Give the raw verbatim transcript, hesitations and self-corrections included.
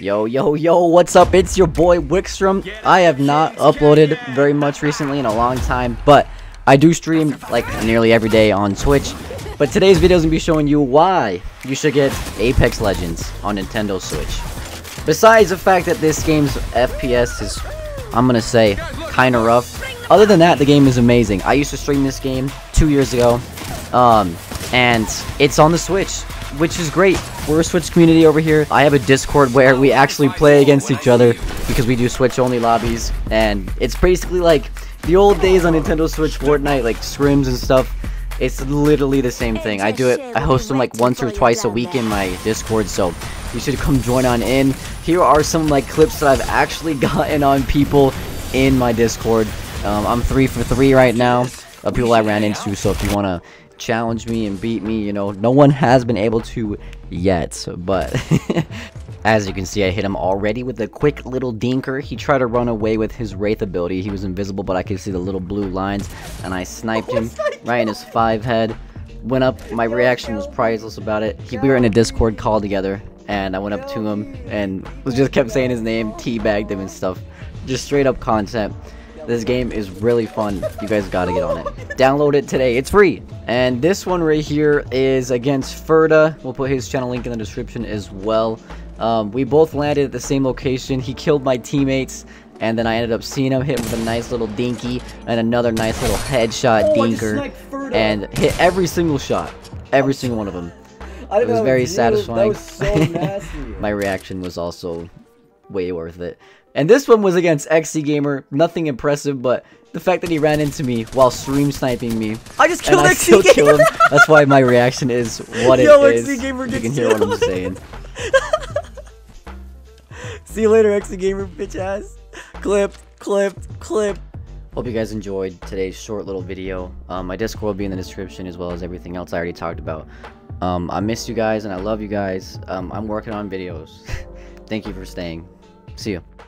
Yo, yo, yo, what's up? It's your boy Wiikstrom. I have not uploaded very much recently in a long time, but I do stream like nearly every day on Twitch. But today's video is going to be showing you why you should get Apex Legends on Nintendo Switch. Besides the fact that this game's F P S is, I'm going to say, kind of rough. Other than that, the game is amazing. I used to stream this game two years ago, um, and it's on the Switch, which is great. We're a Switch community over here. I have a Discord where we actually play against each other because we do Switch only lobbies, and it's basically like the old days on Nintendo Switch Fortnite, like scrims and stuff. It's literally the same thing. I do it, I host them like once or twice a week in my Discord, so you should come join on in. Here are some like clips that I've actually gotten on people in my Discord. um, I'm three for three right now of people I ran into, so if you want to challenge me and beat me, you know, no one has been able to yet, but as you can see, I hit him already with a quick little dinker. He tried to run away with his Wraith ability. He was invisible, but I could see the little blue lines, and I sniped him right in his five head. Went up, my reaction was priceless about it. He, we were in a Discord call together, and I went up to him and just kept saying his name, teabagged him and stuff. Just straight up content. This game is really fun. You guys gotta get on it. Download it today. It's free. And this one right here is against Ferda. We'll put his channel link in the description as well. Um, we both landed at the same location. He killed my teammates, and then I ended up seeing him hit him with a nice little dinky and another nice little headshot oh, dinker, and hit every single shot, every single one of them. It was very satisfying. That was so nasty. My reaction was also way worth it. And this one was against X C Gamer. Nothing impressive, but the fact that he ran into me while stream sniping me. I just killed X C Gamer. Him. That's why my reaction is what Yo, it is. X C Gamer you can hear killed. What I'm saying. See you later, X C Gamer, bitch ass. Clip, clip, clip. Hope you guys enjoyed today's short little video. Um, my Discord will be in the description as well as everything else I already talked about. Um, I miss you guys and I love you guys. Um, I'm working on videos. Thank you for staying. See you.